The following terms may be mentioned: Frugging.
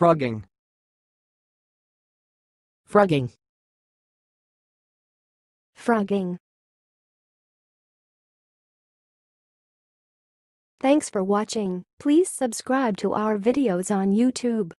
Frugging. Frugging. Frugging. Thanks for watching. Please subscribe to our videos on YouTube.